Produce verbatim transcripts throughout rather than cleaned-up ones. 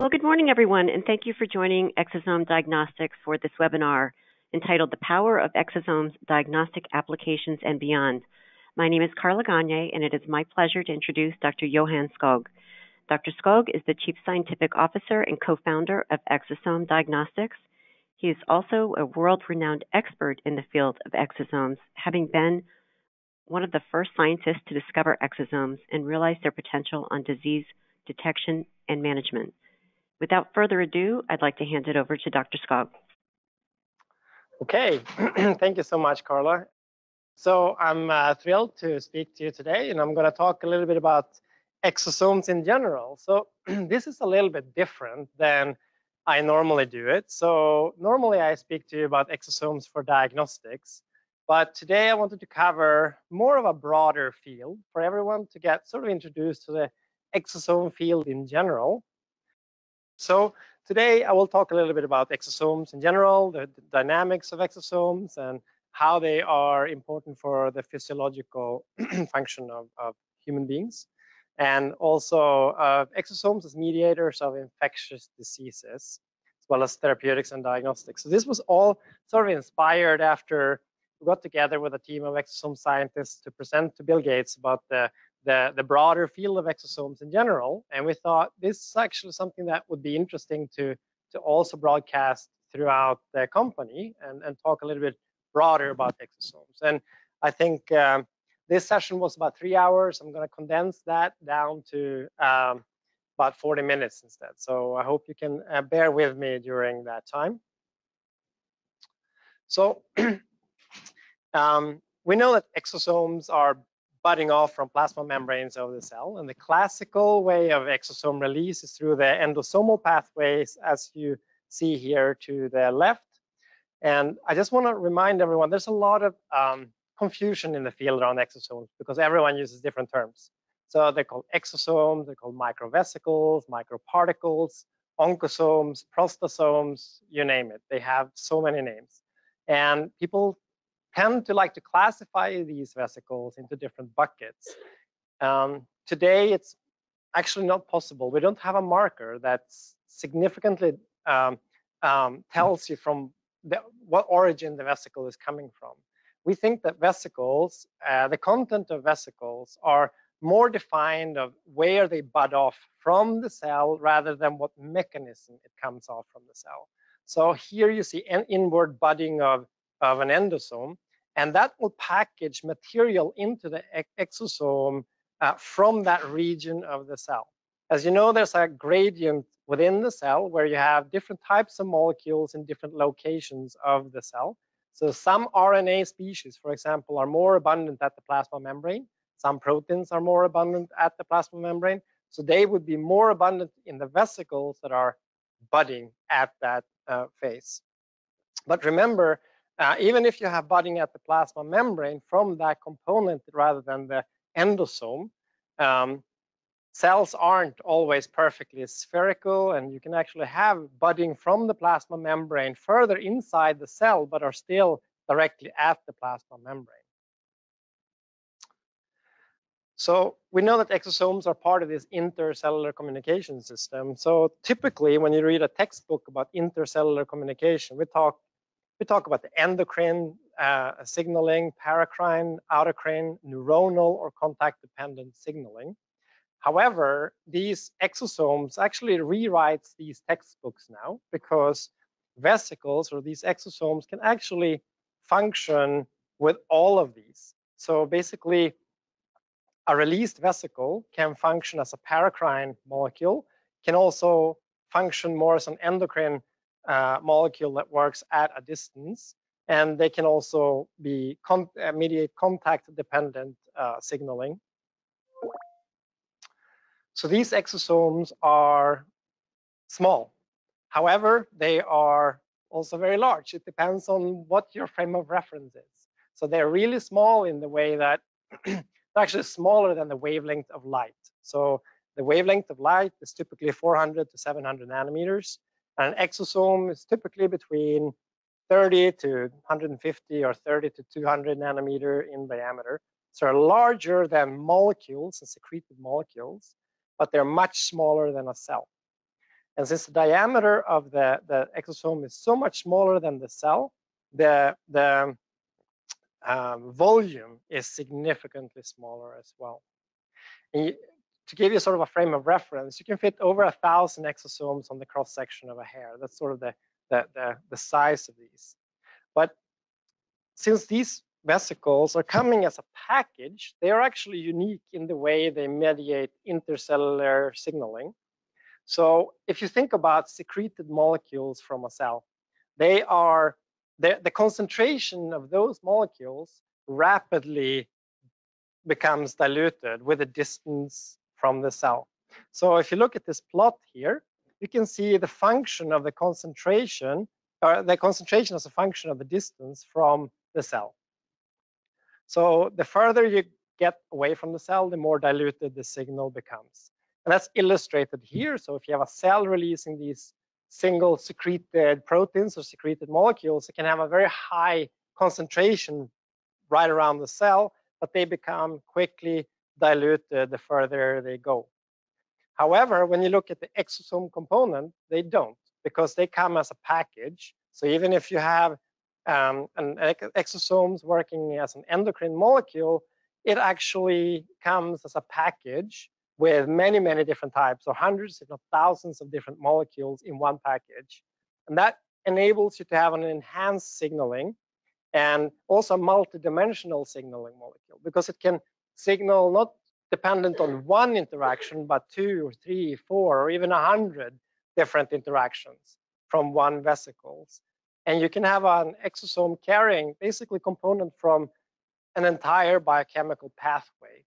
Well, good morning, everyone, and thank you for joining Exosome Diagnostics for this webinar entitled The Power of Exosomes, Diagnostic Applications and Beyond. My name is Carla Gagne, and it is my pleasure to introduce Doctor Johann Skog. Doctor Skog is the Chief Scientific Officer and co-founder of Exosome Diagnostics. He is also a world-renowned expert in the field of exosomes, having been one of the first scientists to discover exosomes and realize their potential on disease detection and management. Without further ado, I'd like to hand it over to Doctor Skog. Okay, thank you so much, Carla. So I'm uh, thrilled to speak to you today, and I'm going to talk a little bit about exosomes in general. So this is a little bit different than I normally do it. So normally I speak to you about exosomes for diagnostics, but today I wanted to cover more of a broader field for everyone to get sort of introduced to the exosome field in general. So today I will talk a little bit about exosomes in general, the, the dynamics of exosomes, and how they are important for the physiological function of, of human beings, and also uh, exosomes as mediators of infectious diseases, as well as therapeutics and diagnostics. So this was all sort of inspired after we got together with a team of exosome scientists to present to Bill Gates about the The, the broader field of exosomes in general, and we thought this is actually something that would be interesting to to also broadcast throughout the company and, and talk a little bit broader about exosomes. And I think um, this session was about three hours. I'm going to condense that down to um, about forty minutes instead. So I hope you can uh, bear with me during that time. So um, we know that exosomes are budding off from plasma membranes of the cell. And the classical way of exosome release is through the endosomal pathways, as you see here to the left. And I just want to remind everyone, there's a lot of um, confusion in the field around exosomes because everyone uses different terms. So they're called exosomes, they're called microvesicles, microparticles, oncosomes, prostosomes, you name it. They have so many names. And people tend to like to classify these vesicles into different buckets. Um, today, it's actually not possible. We don't have a marker that significantly um, um, tells you from the, what origin the vesicle is coming from. We think that vesicles, uh, the content of vesicles, are more defined of where they bud off from the cell rather than what mechanism it comes off from the cell. So here you see an inward budding of of an endosome, and that will package material into the exosome uh, from that region of the cell. As you know, there's a gradient within the cell where you have different types of molecules in different locations of the cell. So some R N A species, for example, are more abundant at the plasma membrane. Some proteins are more abundant at the plasma membrane. So they would be more abundant in the vesicles that are budding at that uh, phase. But remember, Uh, even if you have budding at the plasma membrane from that component rather than the endosome, um, cells aren't always perfectly spherical, and you can actually have budding from the plasma membrane further inside the cell, but are still directly at the plasma membrane. So we know that exosomes are part of this intercellular communication system. So typically, when you read a textbook about intercellular communication, we talk We talk about the endocrine, uh, signaling, paracrine, autocrine, neuronal, or contact-dependent signaling. However, these exosomes actually rewrites these textbooks now, because vesicles or these exosomes can actually function with all of these. So basically, a released vesicle can function as a paracrine molecule, can also function more as an endocrine Uh, molecule that works at a distance, and they can also be con uh, mediate contact-dependent uh, signaling. So these exosomes are small. However, they are also very large. It depends on what your frame of reference is. So they're really small in the way that they're actually smaller than the wavelength of light. So the wavelength of light is typically four hundred to seven hundred nanometers. An exosome is typically between thirty to one hundred fifty or thirty to two hundred nanometer in diameter. So they're larger than molecules and secreted molecules, but they're much smaller than a cell. And since the diameter of the, the exosome is so much smaller than the cell, the, the um, volume is significantly smaller as well. And you, to give you sort of a frame of reference, you can fit over a thousand exosomes on the cross section of a hair. That's sort of the, the, the, the size of these. But since these vesicles are coming as a package, they are actually unique in the way they mediate intercellular signaling. So if you think about secreted molecules from a cell, they are, the, the concentration of those molecules rapidly becomes diluted with the distance from the cell. So if you look at this plot here, you can see the function of the concentration, or the concentration as a function of the distance from the cell. So the further you get away from the cell, the more diluted the signal becomes. And that's illustrated here. So if you have a cell releasing these single secreted proteins or secreted molecules, it can have a very high concentration right around the cell, but they become quickly diluted the further they go. However, when you look at the exosome component, they don't, because they come as a package. So even if you have um, an ex exosomes working as an endocrine molecule, it actually comes as a package with many, many different types, or hundreds, if not thousands of different molecules in one package. And that enables you to have an enhanced signaling and also multidimensional signaling molecule, because it can signal not dependent on one interaction, but two or three, four, or even a hundred different interactions from one vesicles. And you can have an exosome carrying basically component from an entire biochemical pathway.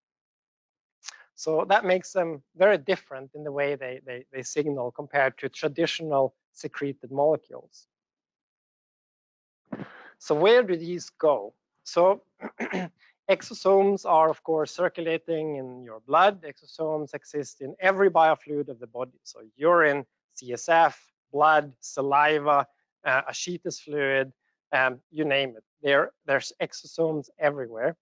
So that makes them very different in the way they, they, they signal compared to traditional secreted molecules. So where do these go? So exosomes are, of course, circulating in your blood. Exosomes exist in every biofluid of the body. So urine, C S F, blood, saliva, uh, ascites fluid, um, you name it. There, there's exosomes everywhere.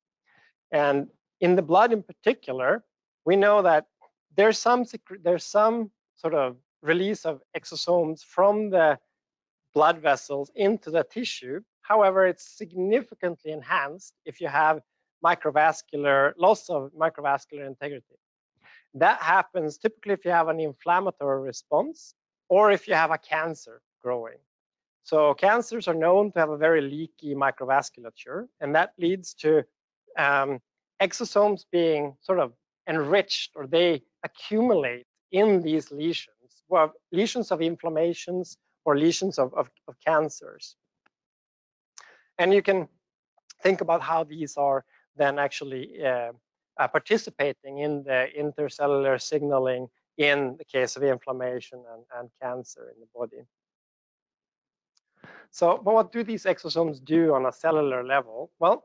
And in the blood in particular, we know that there's some, there's some sort of release of exosomes from the blood vessels into the tissue. However, it's significantly enhanced if you have microvascular loss of microvascular integrity. That happens typically if you have an inflammatory response or if you have a cancer growing. So cancers are known to have a very leaky microvasculature, and that leads to um, exosomes being sort of enriched, or they accumulate in these lesions, well, lesions of inflammations or lesions of, of, of cancers. And you can think about how these are then actually uh, uh, participating in the intercellular signaling in the case of inflammation and, and cancer in the body. So, but what do these exosomes do on a cellular level? Well,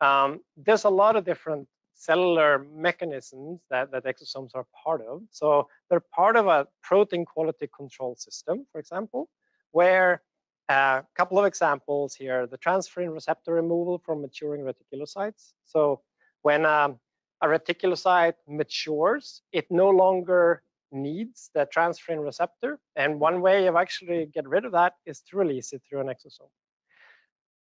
um, there's a lot of different cellular mechanisms that, that exosomes are part of. So they're part of a protein quality control system, for example, where a uh, couple of examples here, the transferrin receptor removal from maturing reticulocytes. So when um, a reticulocyte matures, it no longer needs the transferrin receptor. And one way of actually get rid of that is to release it through an exosome.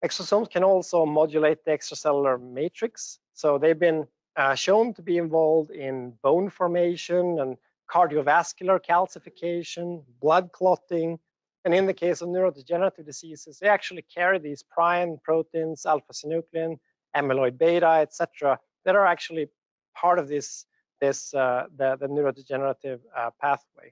Exosomes can also modulate the extracellular matrix. So they've been uh, shown to be involved in bone formation and cardiovascular calcification, blood clotting. And in the case of neurodegenerative diseases, they actually carry these prion proteins, alpha-synuclein, amyloid beta, et cetera, that are actually part of this, this uh, the, the neurodegenerative uh, pathway.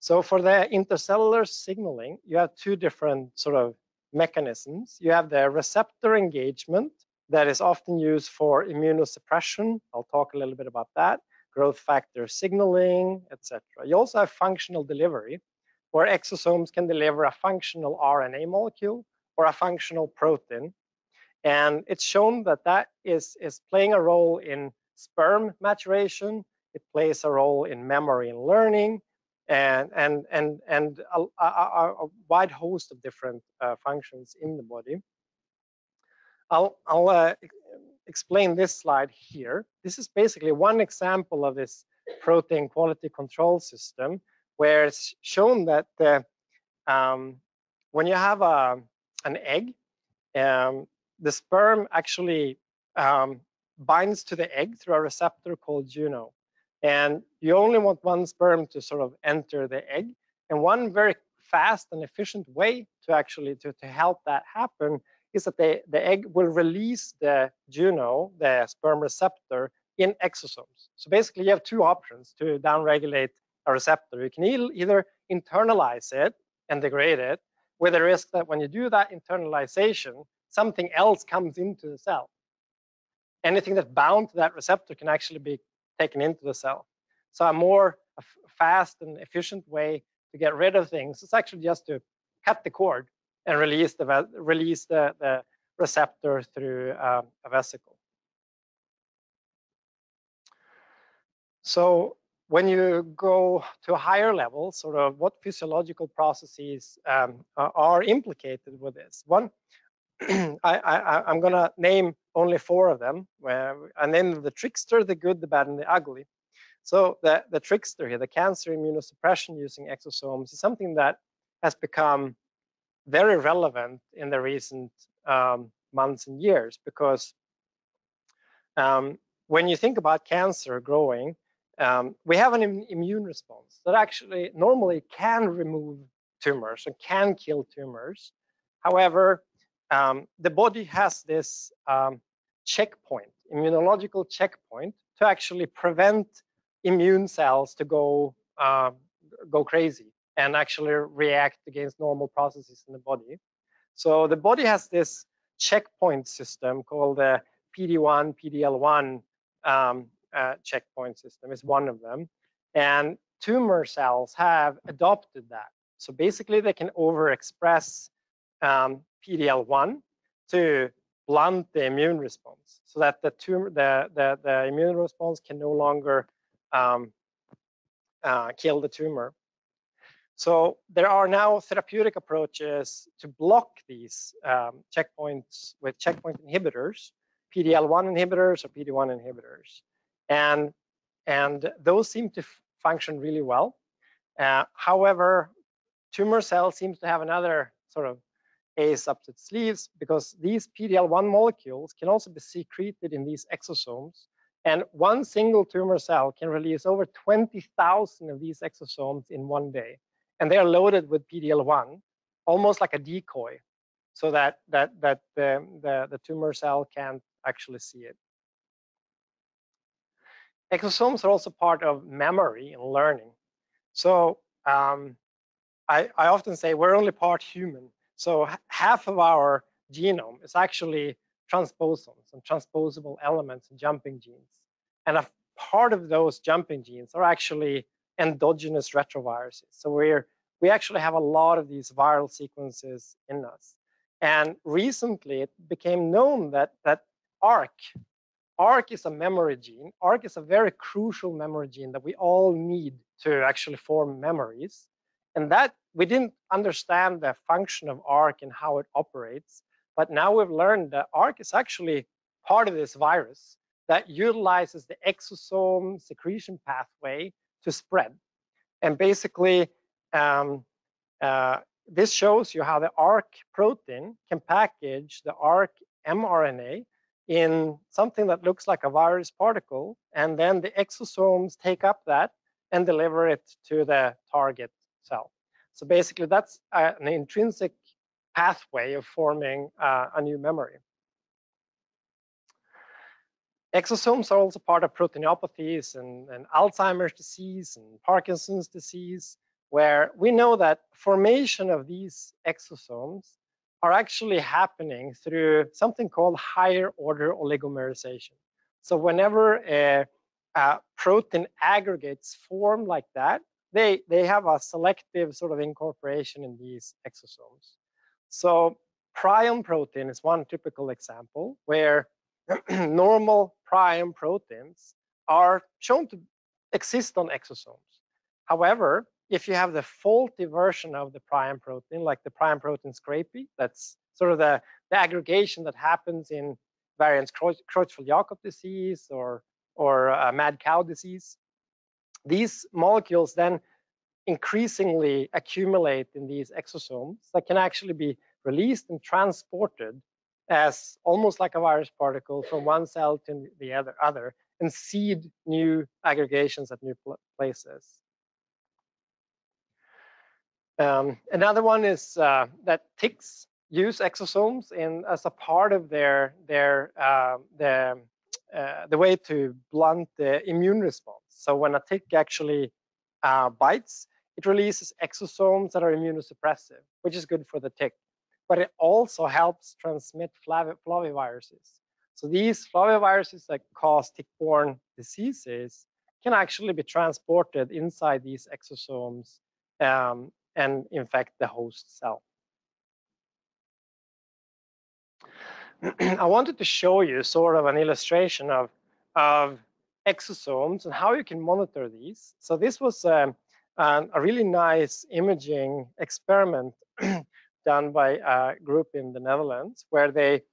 So for the intercellular signaling, you have two different sort of mechanisms. You have the receptor engagement that is often used for immunosuppression. I'll talk a little bit about that. Growth factor signaling, et cetera. You also have functional delivery, where exosomes can deliver a functional R N A molecule or a functional protein. And it's shown that that is, is playing a role in sperm maturation. It plays a role in memory and learning, and, and, and, and a, a, a wide host of different uh, functions in the body. I'll, I'll uh, explain this slide here. This is basically one example of this protein quality control system, where it's shown that the, um, when you have a, an egg, um, the sperm actually um, binds to the egg through a receptor called Juno. And you only want one sperm to sort of enter the egg. And one very fast and efficient way to actually to, to help that happen is that they, the egg will release the Juno, the sperm receptor, in exosomes. So basically you have two options to downregulate a receptor. You can either internalize it and degrade it, with the risk that when you do that internalization, something else comes into the cell. Anything that's bound to that receptor can actually be taken into the cell. So a more fast and efficient way to get rid of things is actually just to cut the cord and release the, release the, the receptor through um, a vesicle. So when you go to a higher level, sort of what physiological processes um, are implicated with this? One, I, I, I'm going to name only four of them. I named the trickster, the good, the bad, and the ugly. So the, the trickster here, the cancer immunosuppression using exosomes, is something that has become very relevant in the recent um, months and years, because um, when you think about cancer growing, Um, we have an im- immune response that actually normally can remove tumors and can kill tumors. However, um, the body has this um, checkpoint, immunological checkpoint, to actually prevent immune cells to go uh, go crazy and actually react against normal processes in the body. So the body has this checkpoint system called the P D one, P D L one. Um, Uh, checkpoint system is one of them, and tumor cells have adopted that. So basically they can overexpress um, P D L one to blunt the immune response, so that the tumor, the, the, the immune response can no longer um, uh, kill the tumor. So there are now therapeutic approaches to block these um, checkpoints with checkpoint inhibitors, P D L one inhibitors or P D one inhibitors. And, and those seem to function really well. Uh, however, tumor cells seem to have another sort of ace up its sleeves, because these P D L one molecules can also be secreted in these exosomes. And one single tumor cell can release over twenty thousand of these exosomes in one day. And they are loaded with P D L one, almost like a decoy, so that, that, that the, the, the tumor cell can't actually see it. Exosomes are also part of memory and learning. So um, I, I often say we're only part human. So half of our genome is actually transposons and transposable elements and jumping genes. And a part of those jumping genes are actually endogenous retroviruses. So we're, we actually have a lot of these viral sequences in us. And recently it became known that, that ARC, ARC is a memory gene. ARC is a very crucial memory gene that we all need to actually form memories. And that we didn't understand the function of ARC and how it operates. But now we've learned that ARC is actually part of this virus that utilizes the exosome secretion pathway to spread. And basically, um, uh, this shows you how the ARC protein can package the ARC mRNA in something that looks like a virus particle, and then the exosomes take up that and deliver it to the target cell. So basically that's a, an intrinsic pathway of forming uh, a new memory. Exosomes are also part of proteinopathies and, and Alzheimer's disease and Parkinson's disease, where we know that formation of these exosomes are actually happening through something called higher order oligomerization. So whenever a, a protein aggregates form like that, they, they have a selective sort of incorporation in these exosomes. So prion protein is one typical example where normal prion proteins are shown to exist on exosomes. However, if you have the faulty version of the prion protein, like the prion protein scrapie, that's sort of the, the aggregation that happens in variants Creutzfeldt-Jakob disease or, or uh, mad cow disease, these molecules then increasingly accumulate in these exosomes that can actually be released and transported as almost like a virus particle from one cell to the other, other and seed new aggregations at new places. Um, another one is uh, that ticks use exosomes in as a part of their their uh, the uh, the way to blunt the immune response. So when a tick actually uh, bites, it releases exosomes that are immunosuppressive, which is good for the tick. But it also helps transmit flaviviruses. So these flaviviruses that cause tick-borne diseases can actually be transported inside these exosomes um, and infect the host cell. I wanted to show you sort of an illustration of, of exosomes and how you can monitor these. So this was a, a really nice imaging experiment done by a group in the Netherlands, where they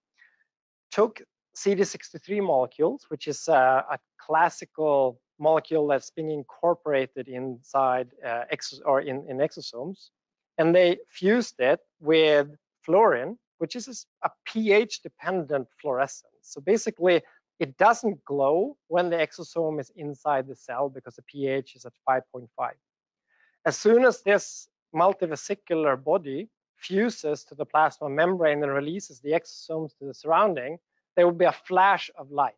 took C D sixty-three molecules, which is a, a classical molecule that's being incorporated inside uh, exos or in, in exosomes, and they fused it with fluorine, which is a pH-dependent fluorescence. So basically, it doesn't glow when the exosome is inside the cell because the pH is at five point five. As soon as this multivesicular body fuses to the plasma membrane and releases the exosomes to the surrounding, there will be a flash of light.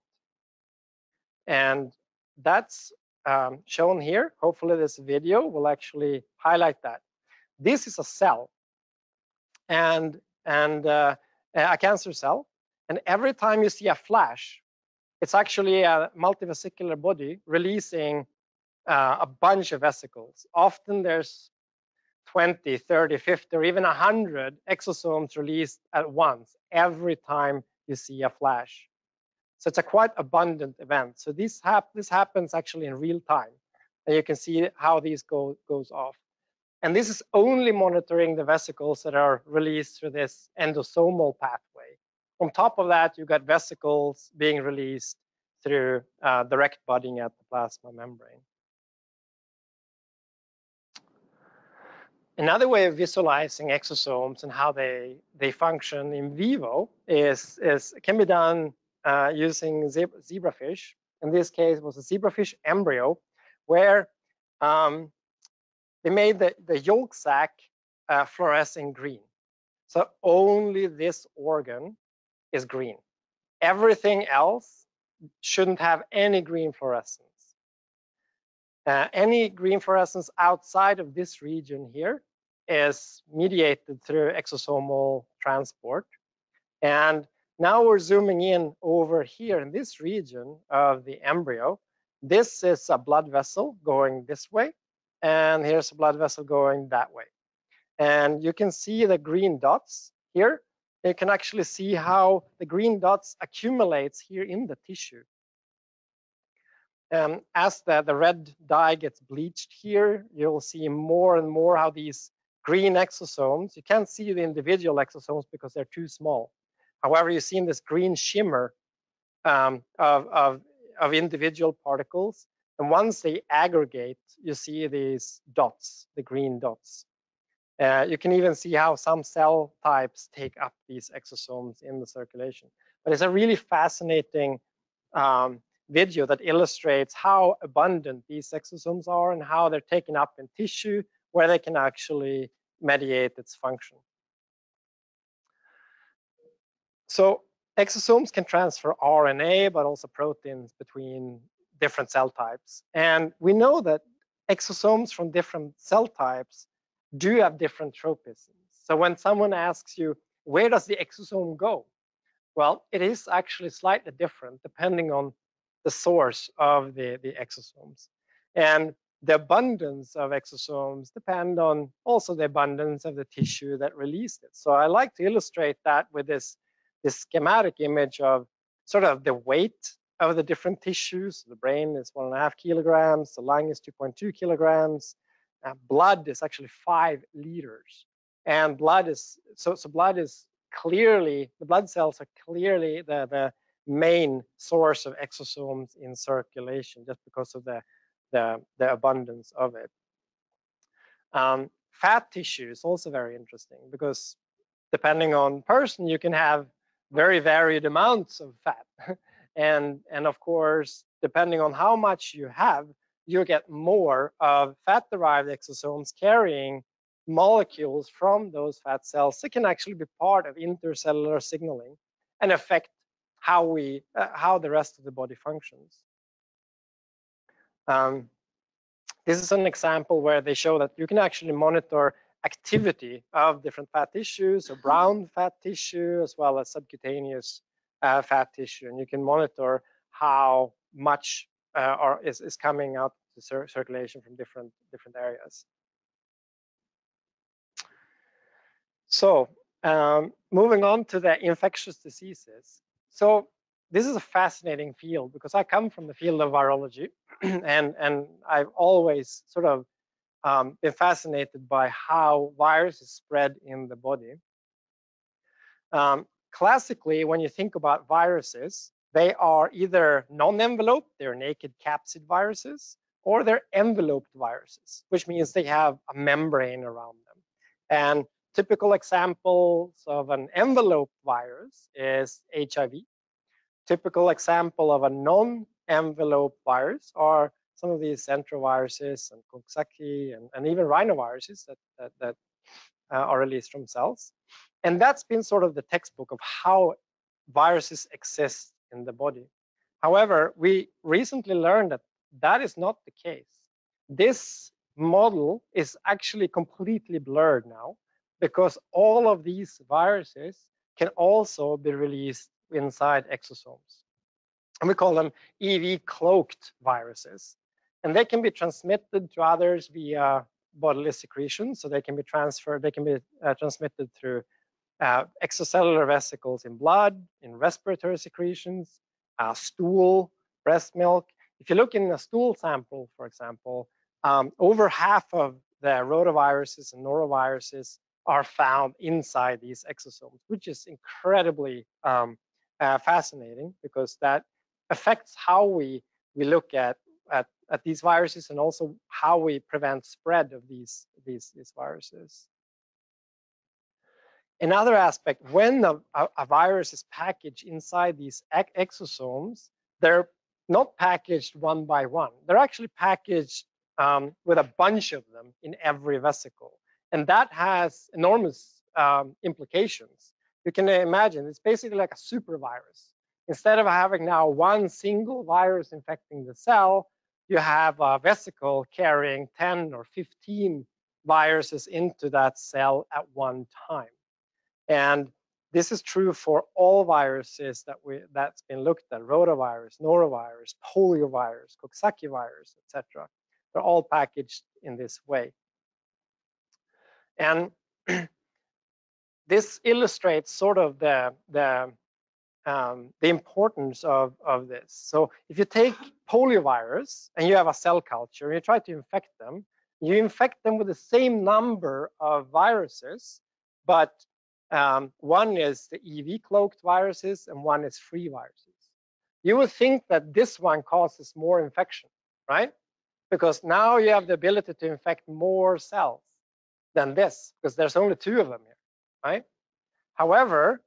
And that's um, shown here. Hopefully this video will actually highlight that. This is a cell, and, and uh, a cancer cell. And every time you see a flash, it's actually a multivesicular body releasing uh, a bunch of vesicles. Often there's twenty, thirty, fifty, or even one hundred exosomes released at once every time you see a flash. So it's a quite abundant event. So this, hap this happens actually in real time. And you can see how these go goes off. And this is only monitoring the vesicles that are released through this endosomal pathway. On top of that, you got vesicles being released through uh, direct budding at the plasma membrane. Another way of visualizing exosomes and how they, they function in vivo is, is can be done uh, using zebra, zebrafish. In this case, it was a zebrafish embryo where um, they made the, the yolk sac uh, fluorescing green. So only this organ is green. Everything else shouldn't have any green fluorescence. Uh, any green fluorescence outside of this region here is mediated through exosomal transport. And now we're zooming in over here in this region of the embryo. This is a blood vessel going this way, and here's a blood vessel going that way. And you can see the green dots here. You can actually see how the green dots accumulates here in the tissue. Um, as the, the red dye gets bleached here, you'll see more and more how these green exosomes, you can't see the individual exosomes because they're too small. However, you've seen this green shimmer um, of, of, of individual particles. And once they aggregate, you see these dots, the green dots. Uh, you can even see how some cell types take up these exosomes in the circulation. But it's a really fascinating um, video that illustrates how abundant these exosomes are and how they're taken up in tissue where they can actually mediate its function. So exosomes can transfer R N A, but also proteins between different cell types. And we know that exosomes from different cell types do have different tropisms. So when someone asks you, where does the exosome go? Well, it is actually slightly different depending on the source of the, the exosomes. And the abundance of exosomes depend on also the abundance of the tissue that released it. So I like to illustrate that with this, this schematic image of sort of the weight of the different tissues. The brain is one and a half kilograms, the lung is two point two kilograms, uh, blood is actually five liters. And blood is, so, so blood is clearly, the blood cells are clearly the, the main source of exosomes in circulation just because of the the, the abundance of it. Um, fat tissue is also very interesting because depending on person, you can have very varied amounts of fat. and, and of course, depending on how much you have, you get more of fat-derived exosomes carrying molecules from those fat cells that can actually be part of intercellular signaling and affect how we uh, how the rest of the body functions. Um, this is an example where they show that you can actually monitor activity of different fat tissues, so brown fat tissue as well as subcutaneous uh, fat tissue, and you can monitor how much uh, or is, is coming out to cir circulation from different different areas. So um, moving on to the infectious diseases. So this is a fascinating field because I come from the field of virology, and, and I've always sort of um, been fascinated by how viruses spread in the body. Um, classically, when you think about viruses, they are either non-enveloped, they're naked capsid viruses, or they're enveloped viruses, which means they have a membrane around them. And typical examples of an enveloped virus is H I V. Typical example of a non-enveloped virus are some of these enteroviruses and Coxsackie and, and even rhinoviruses that, that, that uh, are released from cells. And that's been sort of the textbook of how viruses exist in the body. However, we recently learned that that is not the case. This model is actually completely blurred now, because all of these viruses can also be released inside exosomes. And we call them E V cloaked viruses. And they can be transmitted to others via bodily secretion. So they can be transferred, they can be uh, transmitted through uh, extracellular vesicles in blood, in respiratory secretions, uh, stool, breast milk. If you look in a stool sample, for example, um, over half of the rotaviruses and noroviruses are found inside these exosomes, which is incredibly um, uh, fascinating because that affects how we we look at, at at these viruses and also how we prevent spread of these these, these viruses. Another aspect: when a, a virus is packaged inside these exosomes, they're not packaged one by one. They're actually packaged um, with a bunch of them in every vesicle. And that has enormous um, implications. You can imagine it's basically like a super virus. Instead of having now one single virus infecting the cell, you have a vesicle carrying ten or fifteen viruses into that cell at one time. And this is true for all viruses that we, that's been looked at: rotavirus, norovirus, poliovirus, Coxsackie virus, et cetera. They're all packaged in this way. And this illustrates sort of the the, um, the importance of, of this. So if you take poliovirus and you have a cell culture and you try to infect them, you infect them with the same number of viruses, but um, one is the E V cloaked viruses and one is free viruses. You would think that this one causes more infection, right? Because now you have the ability to infect more cells than this, because there's only two of them here, right? However,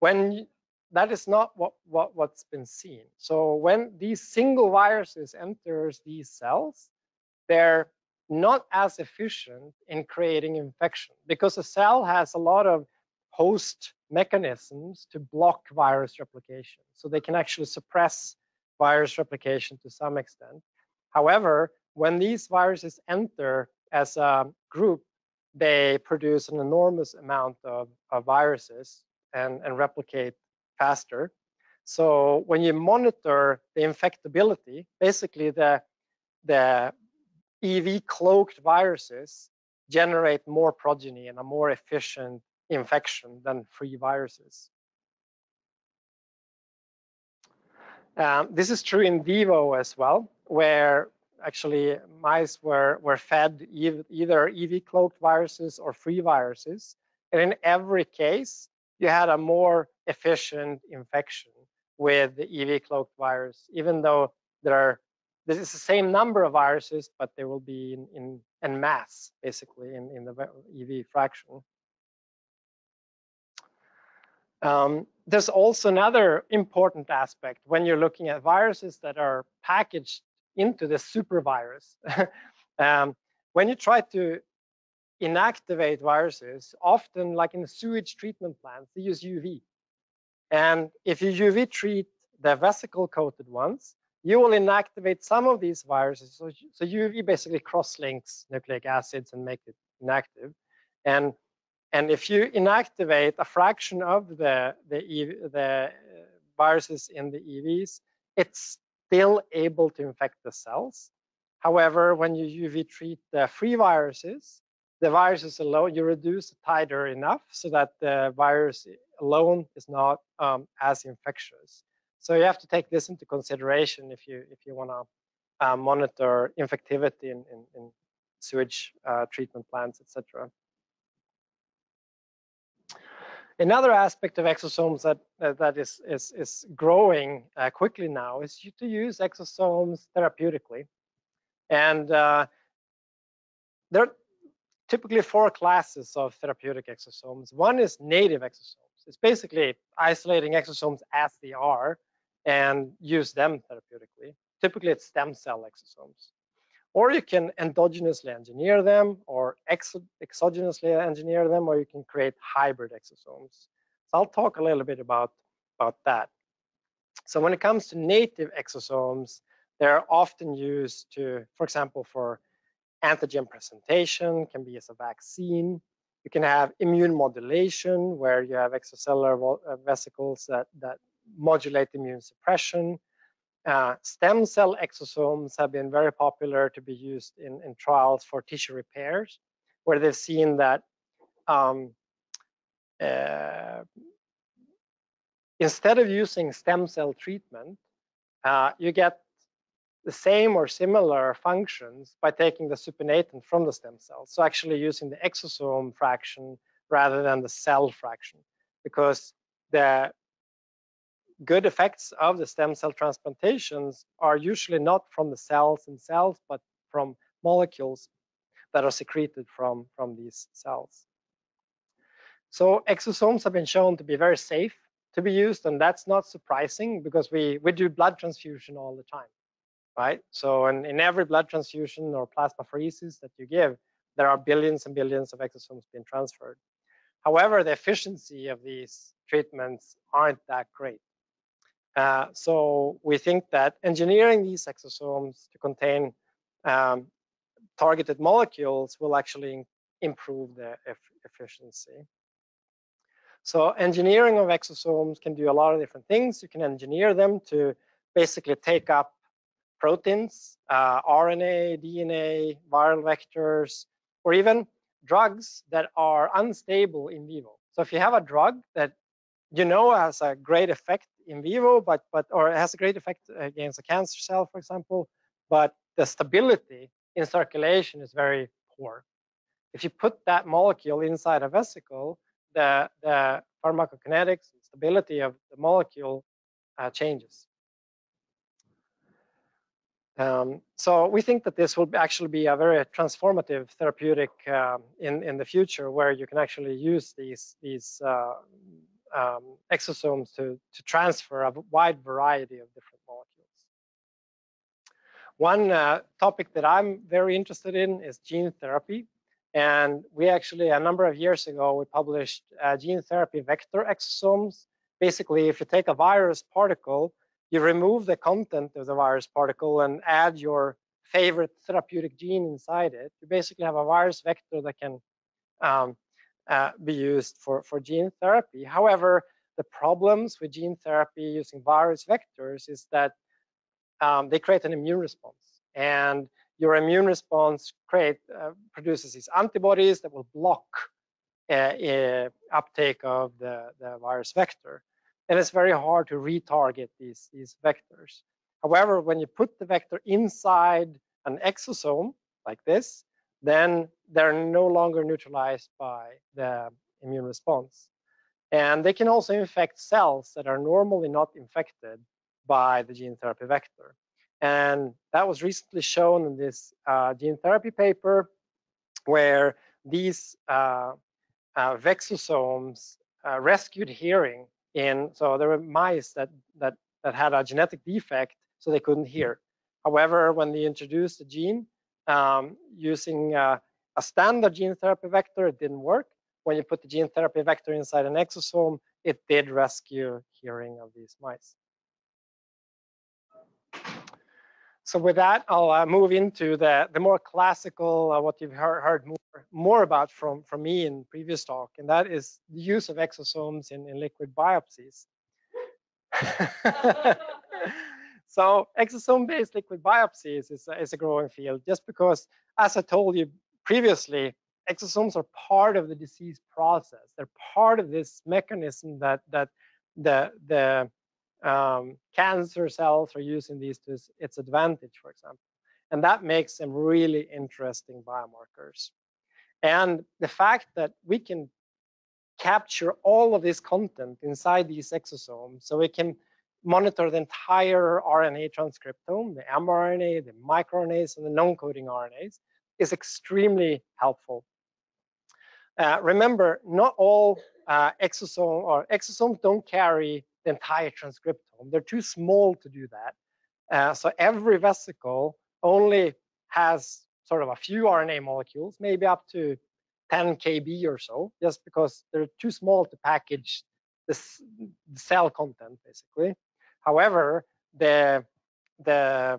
when you, that is not what, what, what's been seen. So when these single viruses enters these cells, they're not as efficient in creating infection because the cell has a lot of host mechanisms to block virus replication. So they can actually suppress virus replication to some extent. However, when these viruses enter as a group, they produce an enormous amount of, of viruses and, and replicate faster. So when you monitor the infectability, basically the, the E V cloaked viruses generate more progeny and a more efficient infection than free viruses. Um, this is true in vivo as well, where actually mice were, were fed either E V cloaked viruses or free viruses. And in every case, you had a more efficient infection with the E V cloaked virus, even though they're, This is the same number of viruses, but they will be in, in, in mass, basically, in, in the E V fraction. Um, there's also another important aspect when you're looking at viruses that are packaged into the supervirus. um, when you try to inactivate viruses, often like in the sewage treatment plants, they use U V. And if you U V treat the vesicle-coated ones, you will inactivate some of these viruses. So, so U V basically cross-links nucleic acids and make it inactive. And And if you inactivate a fraction of the, the, E V, the viruses in the E Vs, it's still able to infect the cells. However, when you U V treat the free viruses, the viruses alone, you reduce the titer enough so that the virus alone is not um, as infectious. So you have to take this into consideration if you, if you want to uh, monitor infectivity in, in, in sewage uh, treatment plants, et cetera. Another aspect of exosomes that uh, that is is is growing uh, quickly now is to use exosomes therapeutically, and uh, there are typically four classes of therapeutic exosomes. One is native exosomes. It's basically isolating exosomes as they are and use them therapeutically. Typically, it's stem cell exosomes, or you can endogenously engineer them, or ex exogenously engineer them, or you can create hybrid exosomes. So I'll talk a little bit about, about that. So when it comes to native exosomes, they're often used to, for example, for antigen presentation, can be as a vaccine. You can have immune modulation, where you have extracellular vesicles that, that modulate immune suppression. Uh, stem cell exosomes have been very popular to be used in, in trials for tissue repairs, where they've seen that um, uh, instead of using stem cell treatment, uh, you get the same or similar functions by taking the supernatant from the stem cells. So actually using the exosome fraction rather than the cell fraction, because the good effects of the stem cell transplantations are usually not from the cells themselves, but from molecules that are secreted from, from these cells. So exosomes have been shown to be very safe to be used, and that's not surprising because we, we do blood transfusion all the time, right? So in, in every blood transfusion or plasmapheresis that you give, there are billions and billions of exosomes being transferred. However, the efficiency of these treatments aren't that great. Uh, so we think that engineering these exosomes to contain um, targeted molecules will actually improve the efficiency. So engineering of exosomes can do a lot of different things. You can engineer them to basically take up proteins, uh, R N A, D N A, viral vectors, or even drugs that are unstable in vivo. So if you have a drug that you know has a great effect in vivo, but but or has a great effect against a cancer cell, for example, but the stability in circulation is very poor. If you put that molecule inside a vesicle, the, the pharmacokinetics and stability of the molecule uh, changes. Um, so we think that this will actually be a very transformative therapeutic um, in in the future, where you can actually use these these uh, um, exosomes to to transfer a wide variety of different molecules. One uh, topic that I'm very interested in is gene therapy, and we actually a number of years ago we published uh, gene therapy vector exosomes. Basically, if you take a virus particle, you remove the content of the virus particle and add your favorite therapeutic gene inside it. You basically have a virus vector that can um, uh, be used for, for gene therapy. However, the problems with gene therapy using virus vectors is that um, they create an immune response. And your immune response create, uh, produces these antibodies that will block uh, uh, uptake of the, the virus vector. And it's very hard to retarget these, these vectors. However, when you put the vector inside an exosome like this, then they're no longer neutralized by the immune response. And they can also infect cells that are normally not infected by the gene therapy vector. And that was recently shown in this uh, gene therapy paper, where these uh, uh, exosomes uh, rescued hearing in, so there were mice that, that, that had a genetic defect, so they couldn't hear. However, when they introduced the gene um, using uh, a standard gene therapy vector, it didn't work. When you put the gene therapy vector inside an exosome, it did rescue hearing of these mice. So with that, I'll uh, move into the, the more classical, uh, what you've heard, heard more, more about from, from me in previous talk, and that is the use of exosomes in, in liquid biopsies. So exosome-based liquid biopsies is, is a growing field, just because, as I told you previously, exosomes are part of the disease process. They're part of this mechanism that, that the, the um, cancer cells are using these to its advantage, for example. And that makes them really interesting biomarkers. And the fact that we can capture all of this content inside these exosomes, so we can monitor the entire R N A transcriptome, the mRNA, the microRNAs, and the non-coding R N As, is extremely helpful. Uh, remember, not all uh, exosome or exosomes don't carry the entire transcriptome. They're too small to do that. Uh, so every vesicle only has sort of a few R N A molecules, maybe up to ten K B or so, just because they're too small to package the cell content, basically. However, the, the,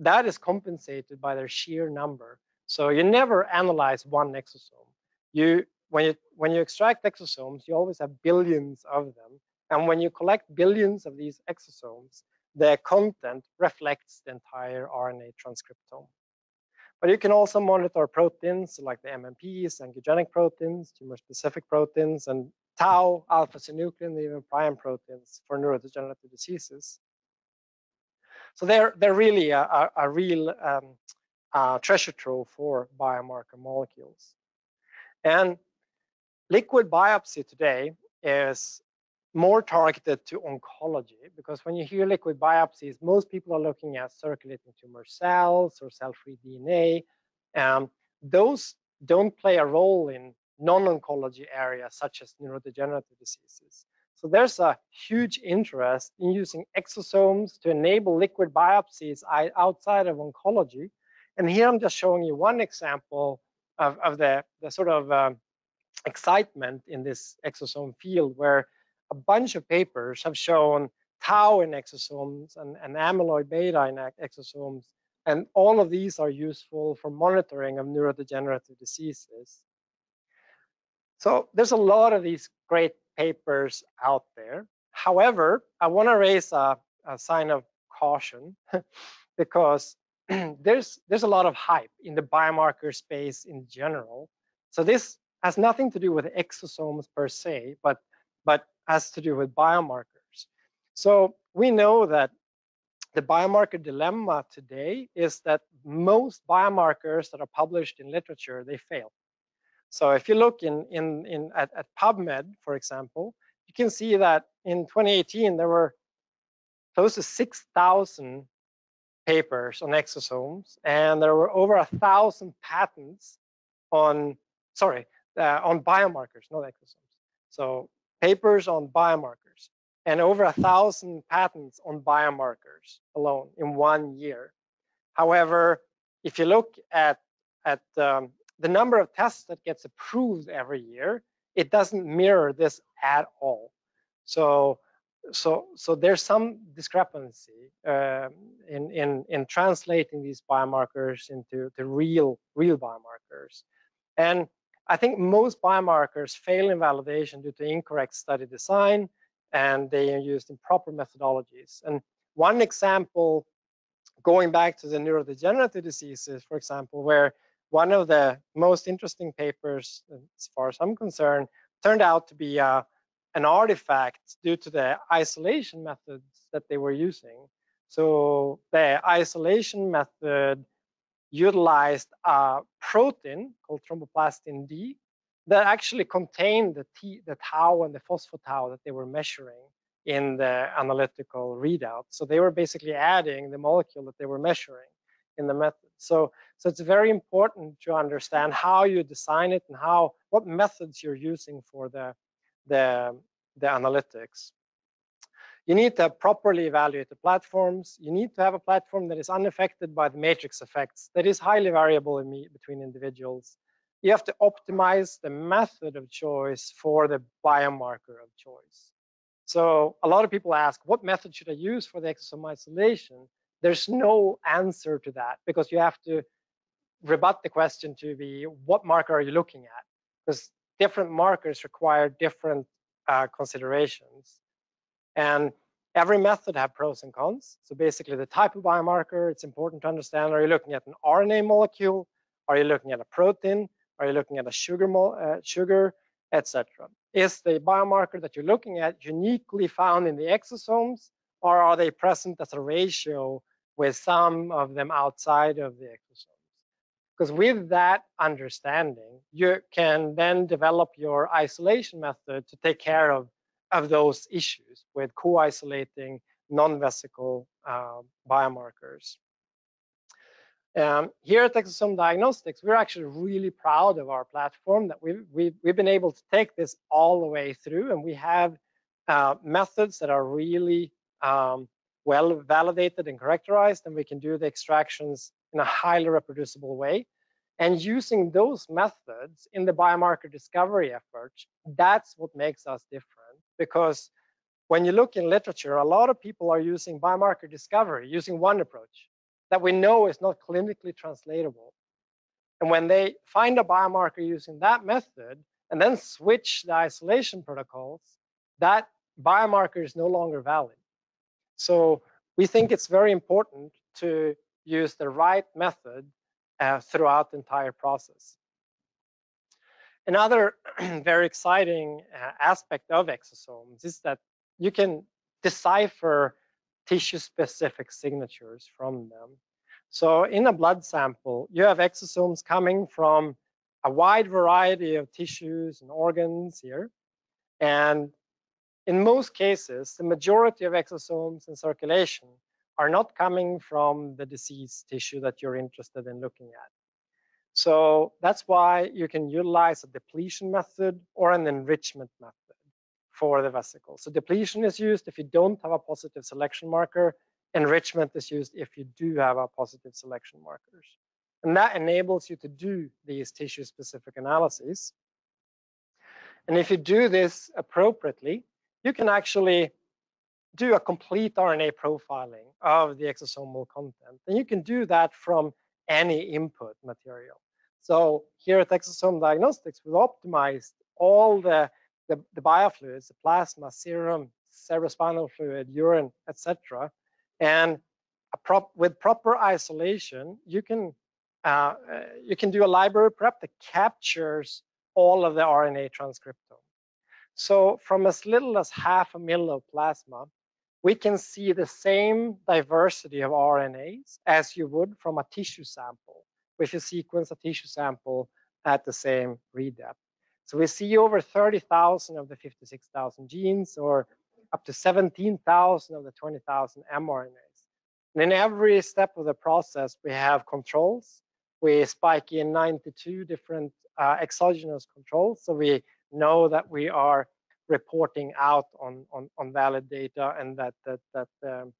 that is compensated by their sheer number. So you never analyze one exosome. You, when you when you extract exosomes, you always have billions of them. And when you collect billions of these exosomes, their content reflects the entire R N A transcriptome. But you can also monitor proteins like the M M Ps, angiogenic proteins, tumor-specific proteins, and tau, alpha-synuclein, even prion proteins for neurodegenerative diseases. So they're, they're really a, a, a real um, uh, treasure trove for biomarker molecules. And liquid biopsy today is more targeted to oncology, because when you hear liquid biopsies, most people are looking at circulating tumor cells or cell-free D N A. Um, those don't play a role in non-oncology areas such as neurodegenerative diseases. So there's a huge interest in using exosomes to enable liquid biopsies outside of oncology. And here I'm just showing you one example of, of the, the sort of um, excitement in this exosome field, where a bunch of papers have shown tau in exosomes and, and amyloid beta in exosomes. And all of these are useful for monitoring of neurodegenerative diseases. So there's a lot of these great papers out there. However, I want to raise a, a sign of caution because there's there's a lot of hype in the biomarker space in general. So this has nothing to do with exosomes per se, but but has to do with biomarkers. So we know that the biomarker dilemma today is that most biomarkers that are published in literature, they fail. So if you look in, in, in at, at PubMed, for example, you can see that in twenty eighteen, there were close to six thousand papers on exosomes, and there were over a thousand patents on, sorry, uh, on biomarkers, not exosomes. So papers on biomarkers, and over a thousand patents on biomarkers alone in one year. However, if you look at, at um, the number of tests that gets approved every year, it doesn't mirror this at all. So, so, so there's some discrepancy uh, in, in, in translating these biomarkers into the real, real biomarkers. And I think most biomarkers fail in validation due to incorrect study design, and they are used in proper methodologies. And one example, going back to the neurodegenerative diseases, for example, where one of the most interesting papers, as far as I'm concerned, turned out to be uh, an artifact due to the isolation methods that they were using. So the isolation method utilized a protein called thromboplastin D that actually contained the, T, the tau and the phosphotau that they were measuring in the analytical readout. So they were basically adding the molecule that they were measuring in the method. So, so it's very important to understand how you design it and how, what methods you're using for the, the, the analytics. You need to properly evaluate the platforms. You need to have a platform that is unaffected by the matrix effects, that is highly variable in me, between individuals. You have to optimize the method of choice for the biomarker of choice. So a lot of people ask, what method should I use for the exosome isolation? There's no answer to that, because you have to rebut the question to be, what marker are you looking at? Because different markers require different uh, considerations. And every method has pros and cons. So basically the type of biomarker, it's important to understand, are you looking at an R N A molecule? Are you looking at a protein? Are you looking at a sugar, uh, sugar, et cetera? Is the biomarker that you're looking at uniquely found in the exosomes, or are they present as a ratio with some of them outside of the exosomes? Because with that understanding, you can then develop your isolation method to take care of, of those issues with co-isolating non-vesicle uh, biomarkers. Um, here at Exosome Diagnostics, we're actually really proud of our platform that we've, we've, we've been able to take this all the way through, and we have uh, methods that are really um, well validated and characterized, and we can do the extractions in a highly reproducible way. And using those methods in the biomarker discovery efforts, that's what makes us different, because when you look in literature, a lot of people are using biomarker discovery, using one approach that we know is not clinically translatable. And when they find a biomarker using that method and then switch the isolation protocols, that biomarker is no longer valid. So we think it's very important to use the right method uh, throughout the entire process. Another very exciting uh, aspect of exosomes is that you can decipher tissue-specific signatures from them. So in a blood sample, you have exosomes coming from a wide variety of tissues and organs here. And in most cases, the majority of exosomes in circulation are not coming from the diseased tissue that you're interested in looking at. So that's why you can utilize a depletion method or an enrichment method for the vesicle. So depletion is used if you don't have a positive selection marker. Enrichment is used if you do have a positive selection markers. And that enables you to do these tissue-specific analyses. And if you do this appropriately, you can actually do a complete R N A profiling of the exosomal content. And you can do that from any input material. So here at Exosome Diagnostics, we've optimized all the The, the biofluids, the plasma, serum, cerebrospinal fluid, urine, et cetera, and a prop, with proper isolation, you can uh, you can do a library prep that captures all of the R N A transcriptome. So from as little as half a mil of plasma, we can see the same diversity of R N As as you would from a tissue sample, if you sequence a tissue sample at the same read depth. So we see over thirty thousand of the fifty-six thousand genes, or up to seventeen thousand of the twenty thousand mRNAs. And in every step of the process, we have controls. We spike in ninety-two different uh, exogenous controls, so we know that we are reporting out on, on, on valid data, and that, that, that um,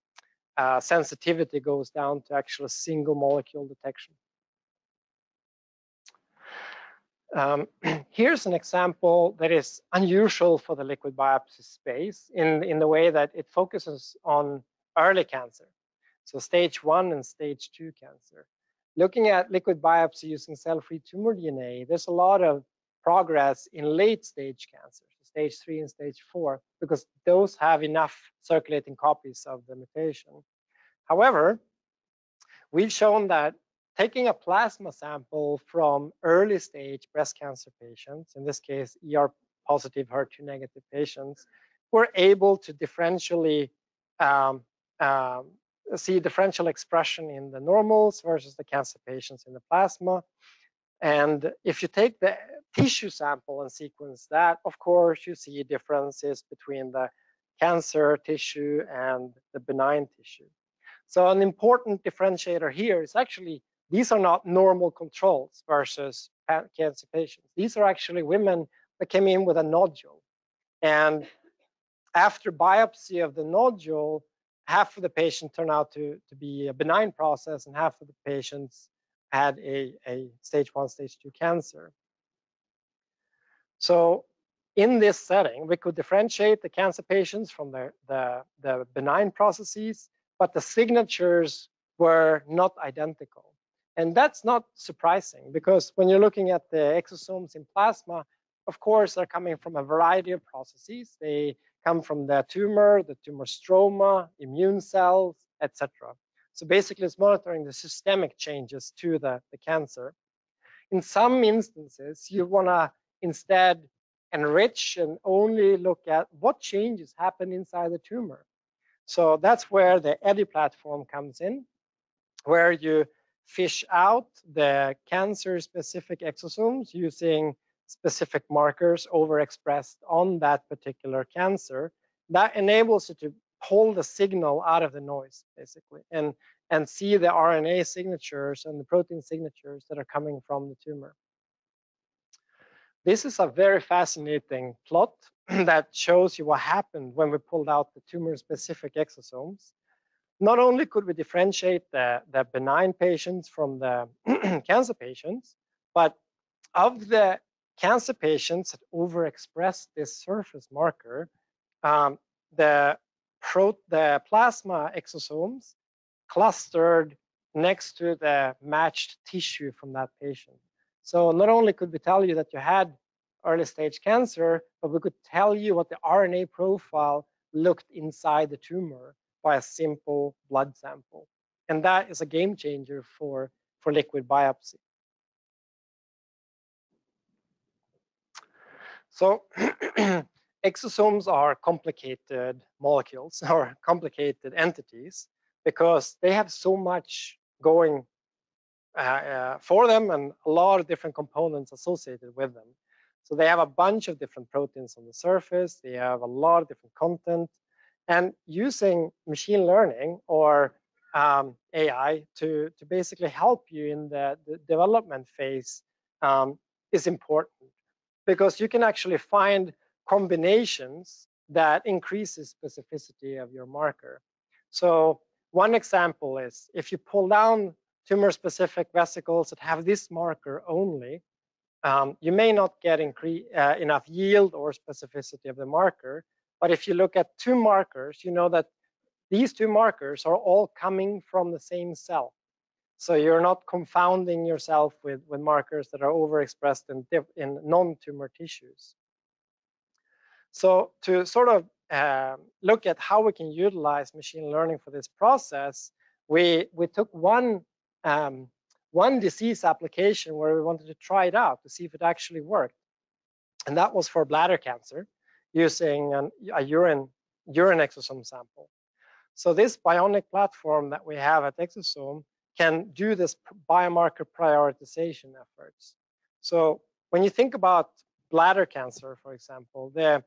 uh, sensitivity goes down to actual single molecule detection. Um, here's an example that is unusual for the liquid biopsy space in, in the way that it focuses on early cancer, so stage one and stage two cancer. Looking at liquid biopsy using cell-free tumor D N A, there's a lot of progress in late-stage cancer, stage three and stage four, because those have enough circulating copies of the mutation. However, we've shown that taking a plasma sample from early stage breast cancer patients, in this case, E R positive, H E R two negative patients, we're able to differentially um, uh, see differential expression in the normals versus the cancer patients in the plasma. And if you take the tissue sample and sequence that, of course, you see differences between the cancer tissue and the benign tissue. So an important differentiator here is actually these are not normal controls versus cancer patients. These are actually women that came in with a nodule. And after biopsy of the nodule, half of the patient turned out to, to be a benign process and half of the patients had a, a stage one, stage two cancer. So in this setting, we could differentiate the cancer patients from the, the, the benign processes, but the signatures were not identical. And that's not surprising because when you're looking at the exosomes in plasma, of course, they're coming from a variety of processes. They come from the tumor, the tumor stroma, immune cells, et cetera. So basically, it's monitoring the systemic changes to the, the cancer. In some instances, you want to instead enrich and only look at what changes happen inside the tumor. So that's where the EDI platform comes in, where you fish out the cancer-specific exosomes using specific markers overexpressed on that particular cancer. That enables you to pull the signal out of the noise, basically, and, and see the R N A signatures and the protein signatures that are coming from the tumor. This is a very fascinating plot that shows you what happened when we pulled out the tumor-specific exosomes. Not only could we differentiate the, the benign patients from the cancer patients, but of the cancer patients that overexpressed this surface marker, um, the, pro the plasma exosomes clustered next to the matched tissue from that patient. So not only could we tell you that you had early stage cancer, but we could tell you what the R N A profile looked inside the tumor by a simple blood sample. And that is a game changer for, for liquid biopsy. So exosomes are complicated molecules or complicated entities because they have so much going uh, uh, for them and a lot of different components associated with them. So they have a bunch of different proteins on the surface. They have a lot of different content. And using machine learning or um, A I to, to basically help you in the, the development phase um, is important because you can actually find combinations that increases specificity of your marker. So one example is if you pull down tumor-specific vesicles that have this marker only, um, you may not get incre uh, enough yield or specificity of the marker. But if you look at two markers, you know that these two markers are all coming from the same cell. So you're not confounding yourself with, with markers that are overexpressed in, in non-tumor tissues. So to sort of uh, look at how we can utilize machine learning for this process, we, we took one, um, one disease application where we wanted to try it out to see if it actually worked. And that was for bladder cancer, using an, a urine, urine exosome sample. So this bionic platform that we have at Exosome can do this biomarker prioritization efforts. So when you think about bladder cancer, for example, the,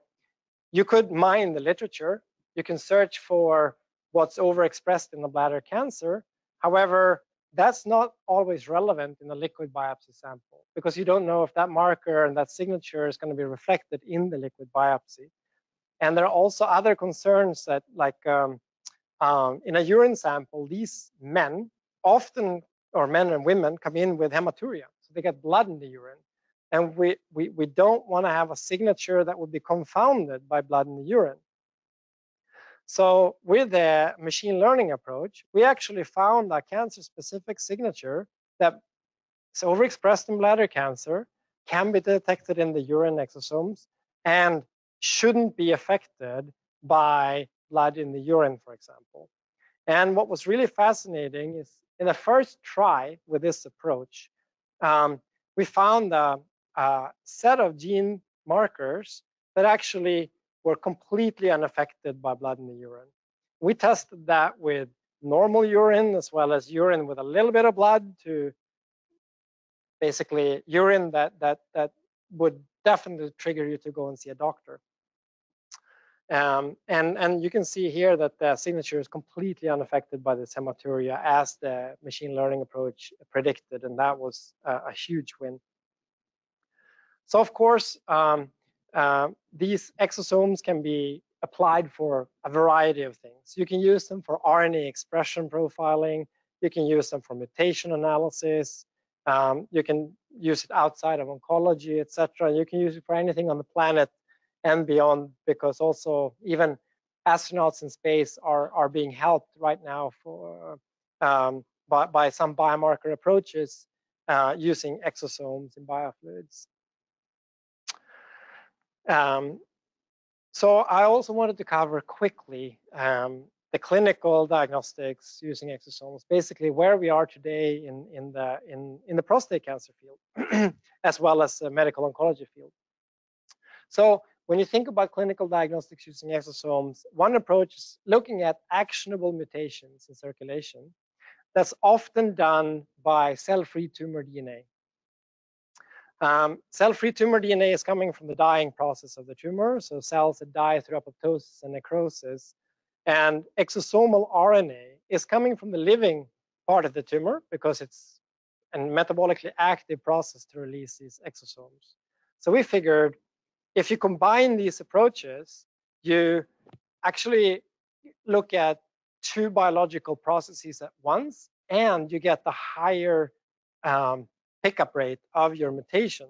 you could mine the literature. You can search for what's overexpressed in the bladder cancer. However, that's not always relevant in a liquid biopsy sample because you don't know if that marker and that signature is going to be reflected in the liquid biopsy. And there are also other concerns that, like um, um, in a urine sample, these men often, or men and women, come in with hematuria. So they get blood in the urine. And we, we, we don't want to have a signature that would be confounded by blood in the urine. So with the machine learning approach, we actually found a cancer-specific signature that is overexpressed in bladder cancer, can be detected in the urine exosomes, and shouldn't be affected by blood in the urine, for example. And what was really fascinating is in the first try with this approach, um, we found a, a set of gene markers that actually were completely unaffected by blood in the urine. We tested that with normal urine as well as urine with a little bit of blood to basically urine that, that, that would definitely trigger you to go and see a doctor. Um, and, and you can see here that the signature is completely unaffected by this hematuria as the machine learning approach predicted, and that was a, a huge win. So of course, um, uh, these exosomes can be applied for a variety of things. You can use them for R N A expression profiling, you can use them for mutation analysis, um, you can use it outside of oncology, et cetera. You can use it for anything on the planet and beyond, because also even astronauts in space are are being helped right now for um, by, by some biomarker approaches uh, using exosomes in biofluids. Um, so I also wanted to cover quickly um, the clinical diagnostics using exosomes, basically where we are today in in the in in the prostate cancer field, as well as the medical oncology field. So when you think about clinical diagnostics using exosomes, one approach is looking at actionable mutations in circulation. That's often done by cell-free tumor D N A. Um, cell-free tumor D N A is coming from the dying process of the tumor, so cells that die through apoptosis and necrosis. And exosomal R N A is coming from the living part of the tumor because it's a metabolically active process to release these exosomes. So we figured, if you combine these approaches, you actually look at two biological processes at once, and you get the higher um, pickup rate of your mutation.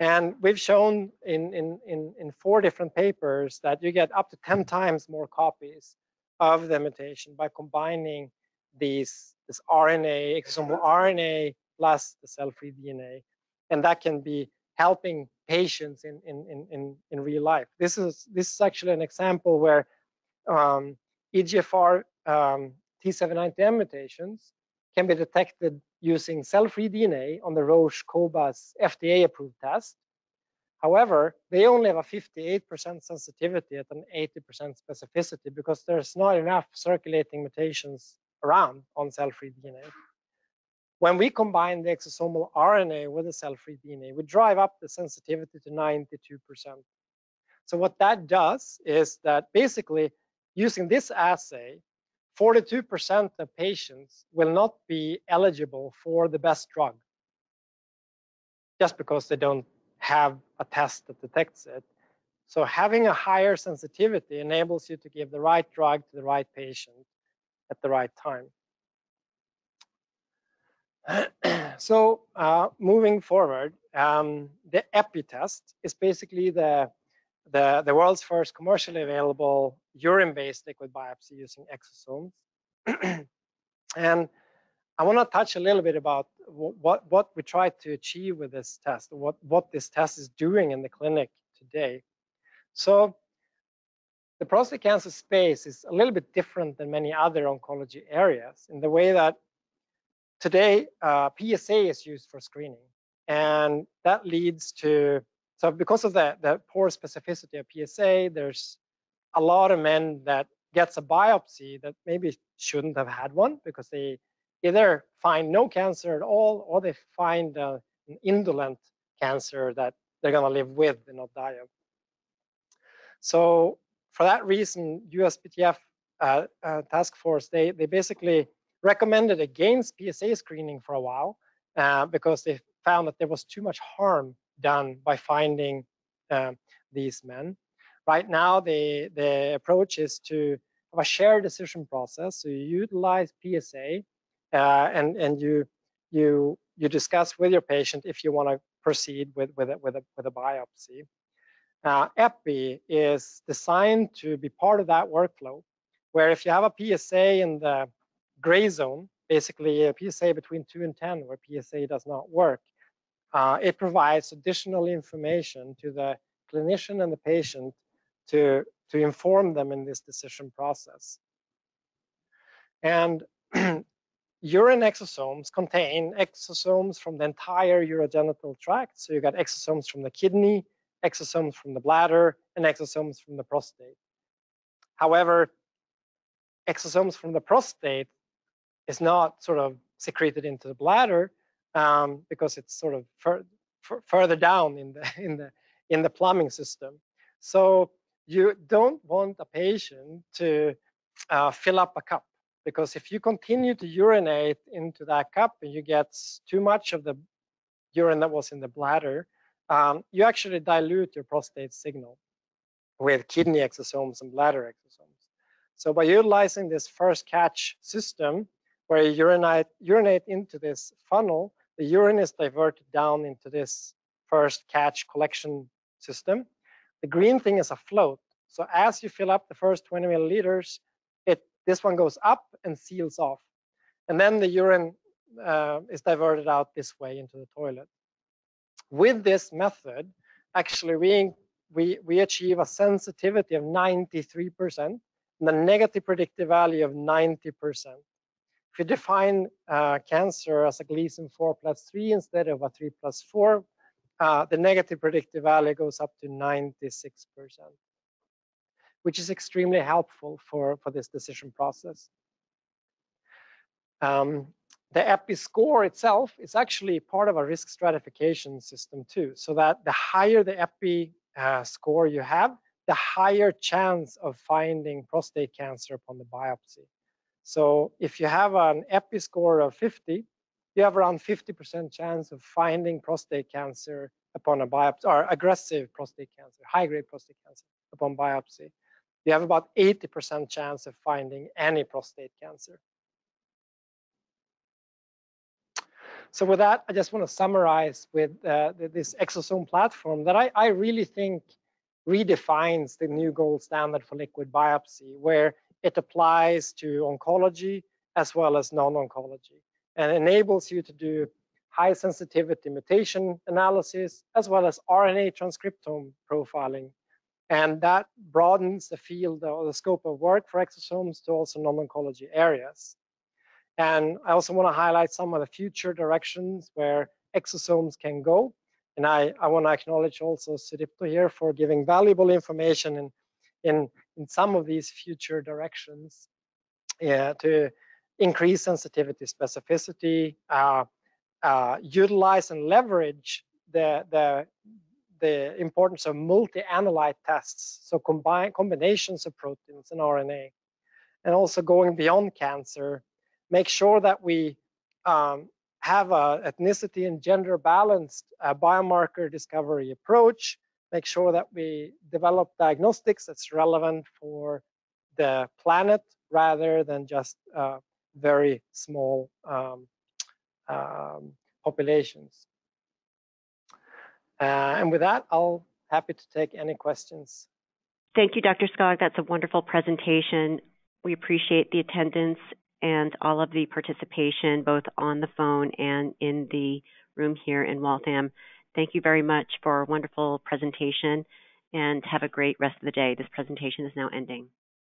And we've shown in, in, in, in four different papers that you get up to ten times more copies of the mutation by combining these, this R N A, exosomal R N A plus the cell-free D N A. And that can be helping patients in, in, in, in real life. This is, this is actually an example where um, E G F R um, T seven ninety M mutations can be detected using cell-free D N A on the Roche-Cobas F D A-approved test. However, they only have a fifty-eight percent sensitivity at an eighty percent specificity because there's not enough circulating mutations around on cell-free D N A. When we combine the exosomal R N A with the cell-free D N A, we drive up the sensitivity to ninety-two percent. So what that does is that basically using this assay, forty-two percent of patients will not be eligible for the best drug just because they don't have a test that detects it. So having a higher sensitivity enables you to give the right drug to the right patient at the right time. So uh, moving forward, um, the EPI test is basically the, the, the world's first commercially available urine-based liquid biopsy using exosomes. And I want to touch a little bit about what, what we tried to achieve with this test, what, what this test is doing in the clinic today. So the prostate cancer space is a little bit different than many other oncology areas in the way that today, uh, P S A is used for screening, and that leads to, so because of the, the poor specificity of P S A, there's a lot of men that gets a biopsy that maybe shouldn't have had one because they either find no cancer at all or they find uh, an indolent cancer that they're gonna live with and not die of. So for that reason, U S P S T F uh, uh, task force, they, they basically recommended against P S A screening for a while uh, because they found that there was too much harm done by finding uh, these men. Right now, the, the approach is to have a shared decision process. So you utilize P S A uh, and, and you, you, you discuss with your patient if you want to proceed with, with, a, with, a, with a biopsy. Uh, EPI is designed to be part of that workflow, where if you have a P S A in the gray zone, basically a P S A between two and ten, where P S A does not work. Uh, it provides additional information to the clinician and the patient to, to inform them in this decision process. And urine exosomes contain exosomes from the entire urogenital tract. So you got exosomes from the kidney, exosomes from the bladder, and exosomes from the prostate. However, exosomes from the prostate is not sort of secreted into the bladder um, because it's sort of fur fur further down in the in the in the plumbing system. So you don't want a patient to uh, fill up a cup, because if you continue to urinate into that cup and you get too much of the urine that was in the bladder, um, you actually dilute your prostate signal with kidney exosomes and bladder exosomes. So by utilizing this first catch system, where you urinate, urinate into this funnel, the urine is diverted down into this first catch collection system. The green thing is a float. So as you fill up the first twenty milliliters, it this one goes up and seals off. And then the urine uh, is diverted out this way into the toilet. With this method, actually we, we, we achieve a sensitivity of ninety-three percent and a negative predictive value of ninety percent. If you define uh, cancer as a Gleason four plus three instead of a three plus four, Uh, the negative predictive value goes up to ninety-six percent, which is extremely helpful for, for this decision process. Um, the EPI score itself is actually part of a risk stratification system too, so that the higher the EPI uh, score you have, the higher chance of finding prostate cancer upon the biopsy. So if you have an EPI score of fifty, you have around fifty percent chance of finding prostate cancer upon a biopsy, or aggressive prostate cancer, high-grade prostate cancer upon biopsy. You have about eighty percent chance of finding any prostate cancer. So with that, I just want to summarize with uh, this exosome platform that I, I really think redefines the new gold standard for liquid biopsy, where it applies to oncology as well as non-oncology, and enables you to do high sensitivity mutation analysis as well as R N A transcriptome profiling. And that broadens the field or the scope of work for exosomes to also non-oncology areas. And I also want to highlight some of the future directions where exosomes can go. And I, I want to acknowledge also Sudipto here for giving valuable information in, in, in some of these future directions yeah, to increase sensitivity, specificity, uh, uh, utilize and leverage the, the, the importance of multi-analyte tests, so combine, combinations of proteins and R N A. And also going beyond cancer, make sure that we um, have an ethnicity and gender balanced uh, biomarker discovery approach, make sure that we develop diagnostics that's relevant for the planet rather than just uh, very small um, um, populations. Uh, and with that, I'll be happy to take any questions. Thank you, Doctor Skog. That's a wonderful presentation. We appreciate the attendance and all of the participation, both on the phone and in the room here in Waltham. Thank you very much for a wonderful presentation, and have a great rest of the day. This presentation is now ending.